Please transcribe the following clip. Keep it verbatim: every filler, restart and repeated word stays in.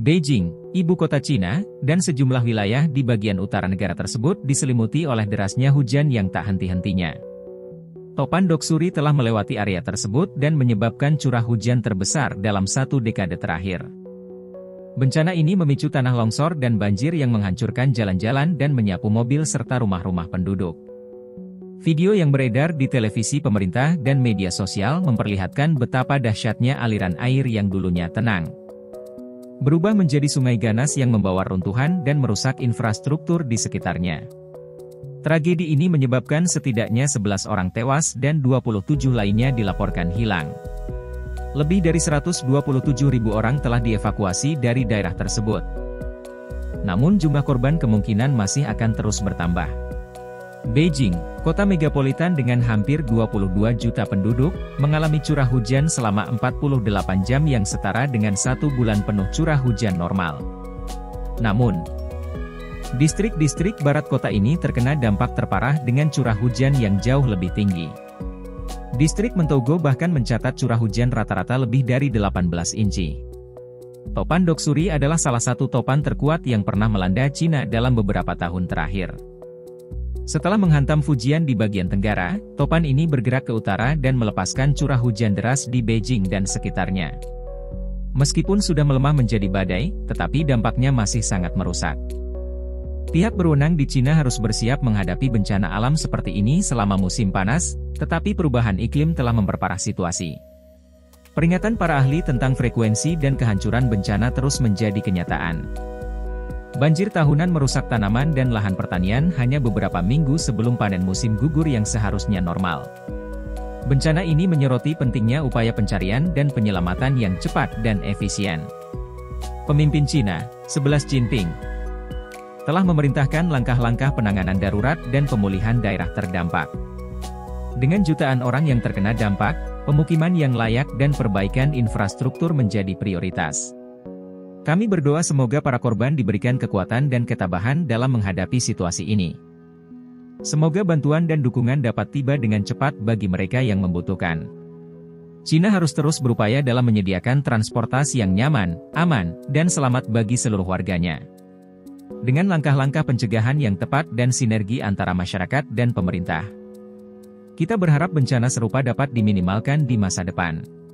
Beijing, ibu kota Cina, dan sejumlah wilayah di bagian utara negara tersebut diselimuti oleh derasnya hujan yang tak henti-hentinya. Topan Doksuri telah melewati area tersebut dan menyebabkan curah hujan terbesar dalam satu dekade terakhir. Bencana ini memicu tanah longsor dan banjir yang menghancurkan jalan-jalan dan menyapu mobil serta rumah-rumah penduduk. Video yang beredar di televisi pemerintah dan media sosial memperlihatkan betapa dahsyatnya aliran air yang dulunya tenang berubah menjadi sungai ganas yang membawa runtuhan dan merusak infrastruktur di sekitarnya. Tragedi ini menyebabkan setidaknya sebelas orang tewas dan dua puluh tujuh lainnya dilaporkan hilang. Lebih dari seratus dua puluh tujuh ribu orang telah dievakuasi dari daerah tersebut. Namun jumlah korban kemungkinan masih akan terus bertambah. Beijing, kota megapolitan dengan hampir dua puluh dua juta penduduk, mengalami curah hujan selama empat puluh delapan jam yang setara dengan satu bulan penuh curah hujan normal. Namun, distrik-distrik barat kota ini terkena dampak terparah dengan curah hujan yang jauh lebih tinggi. Distrik Mentougou bahkan mencatat curah hujan rata-rata lebih dari delapan belas inci. Topan Doksuri adalah salah satu topan terkuat yang pernah melanda Cina dalam beberapa tahun terakhir. Setelah menghantam Fujian di bagian tenggara, topan ini bergerak ke utara dan melepaskan curah hujan deras di Beijing dan sekitarnya. Meskipun sudah melemah menjadi badai, tetapi dampaknya masih sangat merusak. Pihak berwenang di Cina harus bersiap menghadapi bencana alam seperti ini selama musim panas, tetapi perubahan iklim telah memperparah situasi. Peringatan para ahli tentang frekuensi dan kehancuran bencana terus menjadi kenyataan. Banjir tahunan merusak tanaman dan lahan pertanian hanya beberapa minggu sebelum panen musim gugur yang seharusnya normal. Bencana ini menyoroti pentingnya upaya pencarian dan penyelamatan yang cepat dan efisien. Pemimpin Cina, Xi Jinping, telah memerintahkan langkah-langkah penanganan darurat dan pemulihan daerah terdampak. Dengan jutaan orang yang terkena dampak, pemukiman yang layak dan perbaikan infrastruktur menjadi prioritas. Kami berdoa semoga para korban diberikan kekuatan dan ketabahan dalam menghadapi situasi ini. Semoga bantuan dan dukungan dapat tiba dengan cepat bagi mereka yang membutuhkan. Cina harus terus berupaya dalam menyediakan transportasi yang nyaman, aman, dan selamat bagi seluruh warganya. Dengan langkah-langkah pencegahan yang tepat dan sinergi antara masyarakat dan pemerintah, kita berharap bencana serupa dapat diminimalkan di masa depan.